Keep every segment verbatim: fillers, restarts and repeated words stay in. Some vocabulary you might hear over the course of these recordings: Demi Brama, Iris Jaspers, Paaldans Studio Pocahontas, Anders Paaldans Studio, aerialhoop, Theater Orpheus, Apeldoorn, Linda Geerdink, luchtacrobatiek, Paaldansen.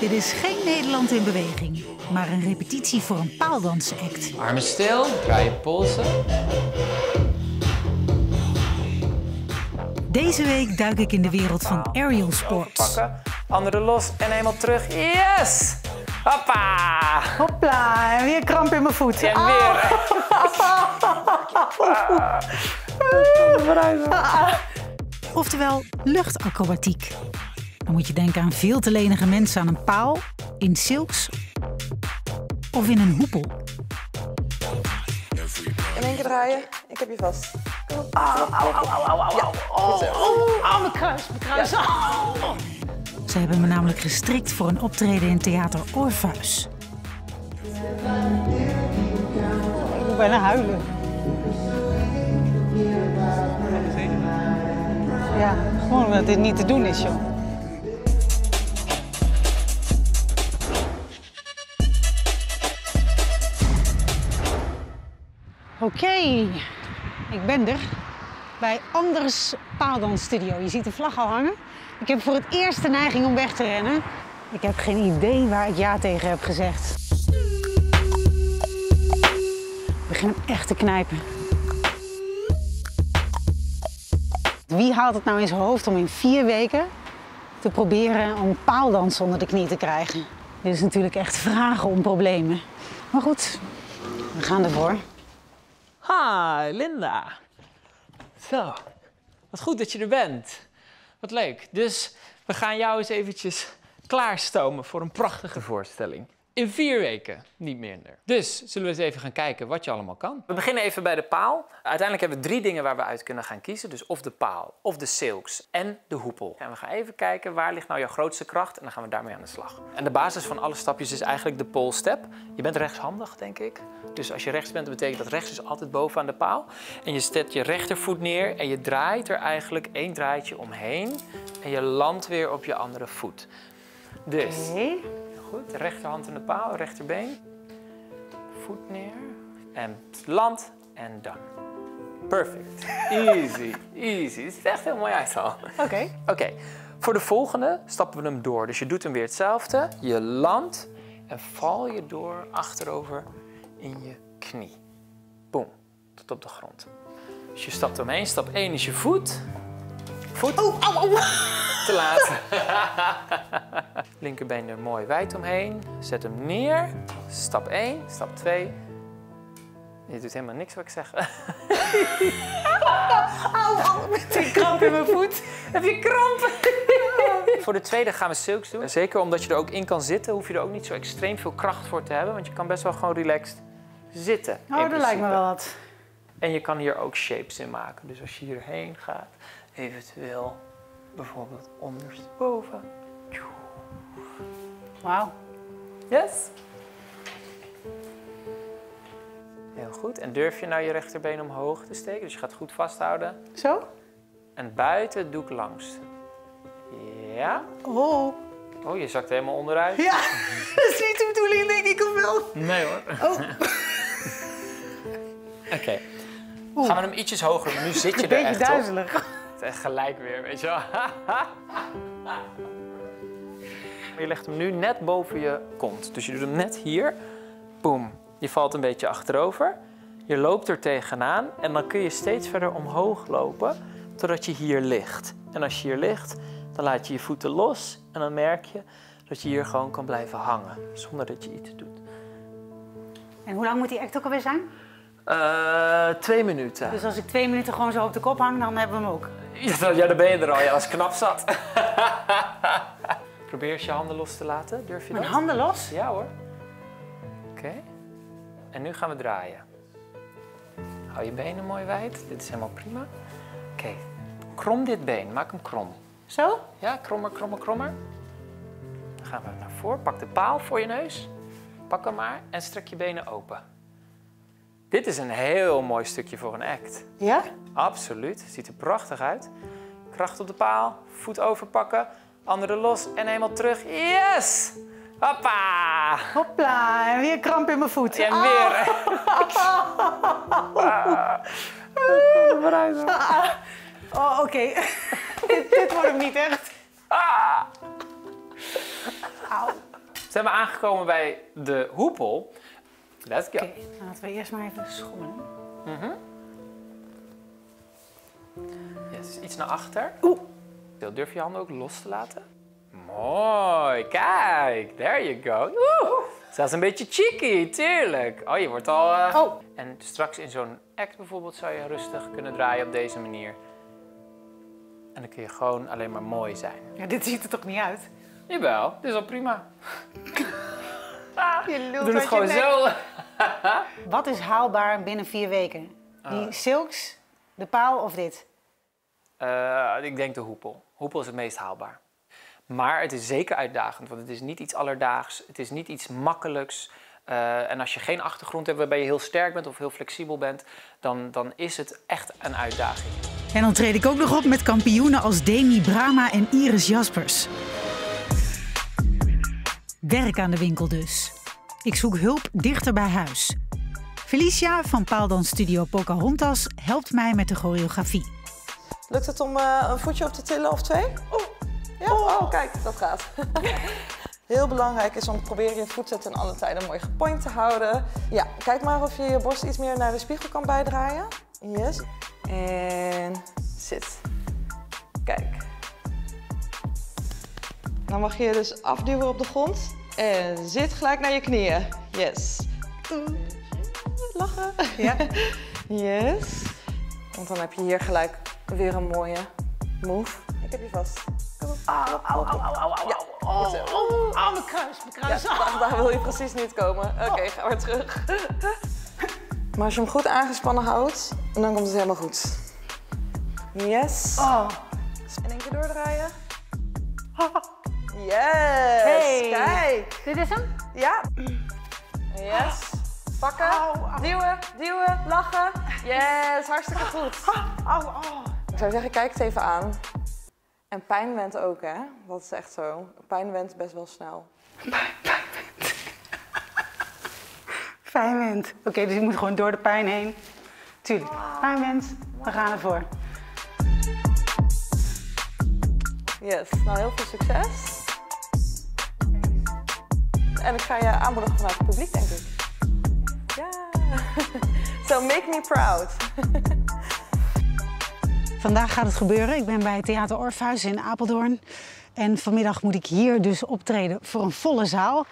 Dit is geen Nederland in beweging, maar een repetitie voor een paaldansact. Armen stil, draai je polsen. Deze week duik ik in de wereld van aerial sports. Andere los en helemaal terug. Yes! Hoppa! Hopla, en weer kramp in mijn voet. En weer. Ah. Oftewel luchtacrobatiek. Dan moet je denken aan veel te lenige mensen aan een paal, in silks of in een hoepel. In één keer draaien, ik heb je vast. Au, au, au, au, au, au. Ja. Oh, oh, oh, mijn kruis, mijn kruis. Ja. Oh. Ze hebben me namelijk gestrikt voor een optreden in Theater Orpheus. Ik moet bijna huilen. Ja, gewoon omdat dit niet te doen is, joh. Oké, okay. Ik ben er bij Anders Paaldans Studio. Je ziet de vlag al hangen. Ik heb voor het eerst de neiging om weg te rennen. Ik heb geen idee waar ik ja tegen heb gezegd. Ik begin echt te knijpen. Wie haalt het nou in zijn hoofd om in vier weken te proberen om paaldans onder de knie te krijgen? Dit is natuurlijk echt vragen om problemen. Maar goed, we gaan ervoor. Hi, Linda. Zo, wat goed dat je er bent. Wat leuk. Dus we gaan jou eens eventjes klaarstomen voor een prachtige voorstelling. In vier weken, niet minder. Dus zullen we eens even gaan kijken wat je allemaal kan. We beginnen even bij de paal. Uiteindelijk hebben we drie dingen waar we uit kunnen gaan kiezen. Dus of de paal, of de silks en de hoepel. En we gaan even kijken waar ligt nou jouw grootste kracht en dan gaan we daarmee aan de slag. En de basis van alle stapjes is eigenlijk de pole step. Je bent rechtshandig, denk ik. Dus als je rechts bent, dat betekent dat rechts is altijd bovenaan de paal. En je zet je rechtervoet neer en je draait er eigenlijk één draadje omheen. En je landt weer op je andere voet. Dus... Okay. Goed, rechterhand in de paal, rechterbeen, voet neer en land en dan. Perfect. Easy, easy. Het ziet echt heel mooi uit al. Oké. Okay. Okay. Voor de volgende stappen we hem door. Dus je doet hem weer hetzelfde. Je landt en val je door achterover in je knie. Boom, tot op de grond. Dus je stapt omheen. Stap één is je voet. Voet. Oh, oh, oh. Te laat. Linkerbeen er mooi wijd omheen. Zet hem neer. Stap één, stap twee. Je doet helemaal niks wat ik zeg. Au, au, met die kramp in mijn voet. Heb je kramp? Voor de tweede gaan we silks doen. Zeker omdat je er ook in kan zitten, hoef je er ook niet zo extreem veel kracht voor te hebben. Want je kan best wel gewoon relaxed zitten. Oh, dat lijkt me wel wat. En je kan hier ook shapes in maken. Dus als je hierheen gaat, eventueel bijvoorbeeld ondersteboven. Wauw. Yes. Heel goed. En durf je nou je rechterbeen omhoog te steken. Dus je gaat goed vasthouden. Zo? En buiten het doek langs. Ja. Oh. Oh, je zakt helemaal onderuit. Ja, dat is niet de bedoeling, denk ik, of wel? Nee hoor. Oh. Oké. Okay. Gaan we hem ietsjes hoger. Nu zit je er echt op. Een beetje duizelig. Op. Het is echt gelijk weer, weet je wel. Je legt hem nu net boven je kont. Dus je doet hem net hier. Boom. Je valt een beetje achterover. Je loopt er tegenaan. En dan kun je steeds verder omhoog lopen. Totdat je hier ligt. En als je hier ligt, dan laat je je voeten los. En dan merk je dat je hier gewoon kan blijven hangen. Zonder dat je iets doet. En hoe lang moet die act ook alweer zijn? Uh, twee minuten. Dus als ik twee minuten gewoon zo op de kop hang, dan hebben we hem ook? Ja, dan ben je er al. Ja, dat is knap zat. Probeer eens je handen los te laten. Durf je dat? Mijn handen los? Ja hoor. Oké. Okay. En nu gaan we draaien. Hou je benen mooi wijd. Dit is helemaal prima. Oké. Okay. Krom dit been. Maak hem krom. Zo? Ja, krommer, krommer, krommer. Dan gaan we naar voren. Pak de paal voor je neus. Pak hem maar en strek je benen open. Dit is een heel mooi stukje voor een act. Ja? Absoluut. Ziet er prachtig uit. Kracht op de paal. Voet overpakken. Andere los en helemaal terug. Yes! Hoppa! Hopla, en weer kramp in mijn voet. En weer. Oh, oké. Dit wordt hem niet echt. Ah. Au. Zijn we aangekomen bij de hoepel. Let's go. Oké, okay, laten we eerst maar even schommelen. Mm-hmm. Yes, iets naar achter. Oeh. Durf je handen ook los te laten? Mooi, kijk. There you go. Oeh. Zelfs een beetje cheeky, tuurlijk. Oh, je wordt al... Uh... Oh. En straks in zo'n act bijvoorbeeld zou je rustig kunnen draaien op deze manier. En dan kun je gewoon alleen maar mooi zijn. Ja, dit ziet er toch niet uit? Jawel, dit is al prima. Ah, je doe het gewoon je zo. Wat is haalbaar binnen vier weken? Die uh. silks, de paal of dit? Uh, ik denk de hoepel. Hoepel is het meest haalbaar. Maar het is zeker uitdagend, want het is niet iets alledaags. Het is niet iets makkelijks. Uh, en als je geen achtergrond hebt waarbij je heel sterk bent of heel flexibel bent, dan, dan is het echt een uitdaging. En dan treed ik ook nog op met kampioenen als Demi Brama en Iris Jaspers. Werk aan de winkel dus. Ik zoek hulp dichter bij huis. Felicia van Paaldans Studio Pocahontas helpt mij met de choreografie. Lukt het om uh, een voetje op te tillen of twee? Oeh. Ja, oh, kijk, dat gaat. Heel belangrijk is om te proberen je voeten ten alle tijden mooi gepoint te houden. Ja, kijk maar of je je borst iets meer naar de spiegel kan bijdraaien. Yes. En zit. Kijk. Dan mag je dus afduwen op de grond. En zit gelijk naar je knieën. Yes. Lachen. Ja. Yes. Want dan heb je hier gelijk weer een mooie move. Ik heb je vast. Au, au, au, au, au. Ja, oh, oh, oh, mijn kruis, mijn kruis. Ja, daar, daar wil je precies niet komen. Oké, okay, ga maar terug. Maar als je hem goed aangespannen houdt, dan komt het helemaal goed. Yes. Oh. En één keer doordraaien. Yes. Hey. Kijk. Dit is hem? Ja. Yes. Pakken. Au, au. Duwen, duwen, lachen. Yes, hartstikke goed. Au, au. Ik zou zeggen, kijk het even aan. En pijn went ook, hè? Dat is echt zo. Pijn went best wel snel. Pijn, pijn went. Pijn went. Oké, okay, dus ik moet gewoon door de pijn heen. Tuurlijk. Pijn went. We gaan ervoor. Yes. Nou, heel veel succes. En ik ga je aanmoedigen vanuit het publiek, denk ik. Ja. Yeah. So make me proud. Vandaag gaat het gebeuren. Ik ben bij Theater Orpheus in Apeldoorn. En vanmiddag moet ik hier dus optreden voor een volle zaal.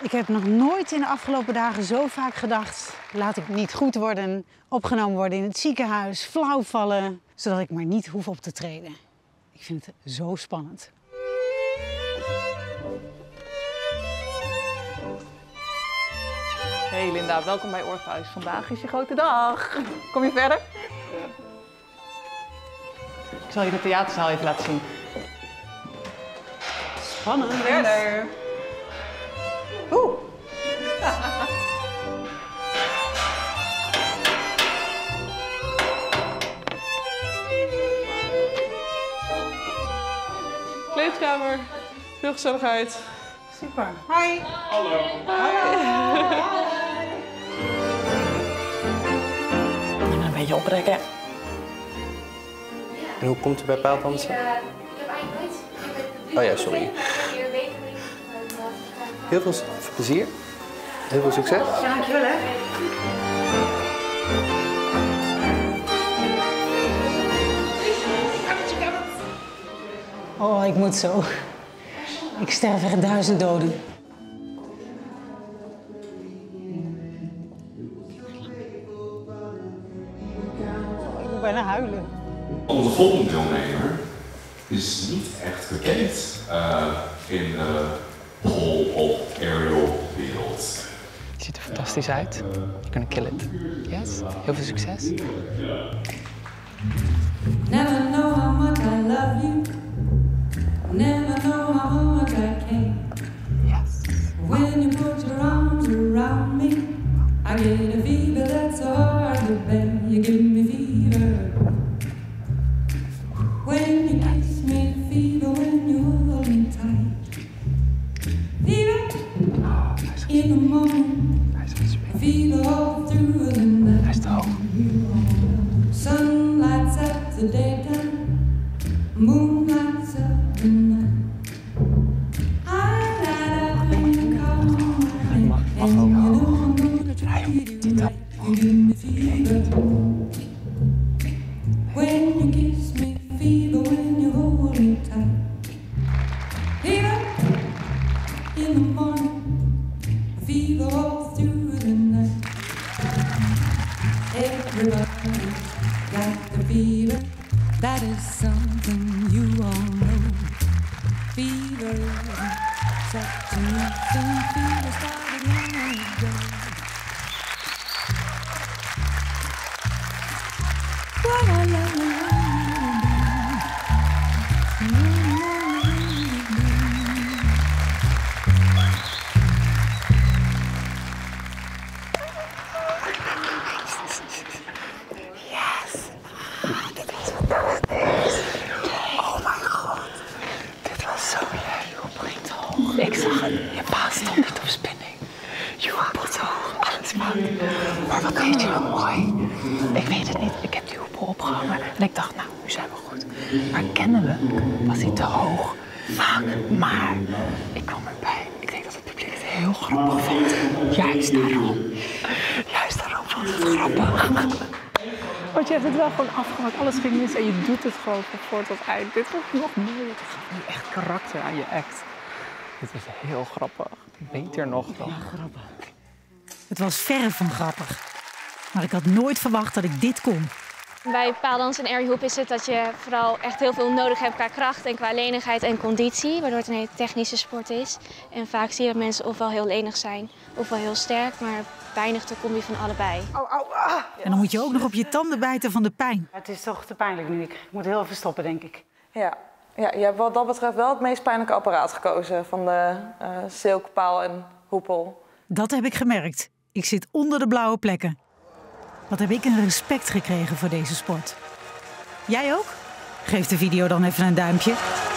Ik heb nog nooit in de afgelopen dagen zo vaak gedacht... laat ik niet goed worden, opgenomen worden in het ziekenhuis, flauw vallen... zodat ik maar niet hoef op te treden. Ik vind het zo spannend. Hey Linda, welkom bij Orpheus. Vandaag is je grote dag. Kom je verder? Ik zal je de theaterzaal even laten zien. Spannend. Verder. Oeh. Kleedkamer. Veel gezelligheid. Super. Hi. Hallo. Hi. Een beetje oprekken. En hoe komt u bij paaldansen? Ja, ik heb eigenlijk nooit... Ik oh ja, sorry. Heel veel plezier. Heel veel succes. Ja, dankjewel hè. Oh, ik moet zo. Ik sterf echt duizend doden. Oh, ik moet bijna huilen. Onze volgende deelnemer is niet echt bekend uh, in de pole of aerial wereld. Het ziet er fantastisch uit. Je kunt kill it. Yes. Heel veel succes. Never know how much I love you. Never know how much I care. Yes. When you put your arms around me, I get a fever that's so hard to bear. You give me fever. When you kiss me, fever, when you hold me tight. Fever, oh, nice. In the morning, nice. Fever all through the night. Nice to hold. Sun lights up the daytime, moon lights up the night. I light up in the car. When you kiss me, fever, when you hold me tight. Fever in the morning, fever all through the night. Everybody's got the fever, that is something you all know. Fever isn't such a new thing, fever started long ago. Gewoon afgemaakt, alles ging mis en je doet het gewoon van voor tot eind. Dit wordt nog moeilijk. Het gaat nu echt karakter aan je act. Dit was heel grappig. Beter nog dan. Ja, grappig. Het was verre van grappig. Maar ik had nooit verwacht dat ik dit kon. Bij Paaldans en airhoop is het dat je vooral echt heel veel nodig hebt qua kracht en qua lenigheid en conditie. Waardoor het een hele technische sport is. En vaak zie je dat mensen ofwel heel lenig zijn ofwel heel sterk, maar weinig te combi van allebei. Oh, oh, ah. En dan moet je ook nog op je tanden bijten van de pijn. Het is toch te pijnlijk nu. Ik moet heel even stoppen, denk ik. Ja, ja, je hebt wat dat betreft wel het meest pijnlijke apparaat gekozen van de uh, silkpaal en hoepel. Dat heb ik gemerkt. Ik zit onder de blauwe plekken. Wat heb ik een respect gekregen voor deze sport. Jij ook? Geef de video dan even een duimpje.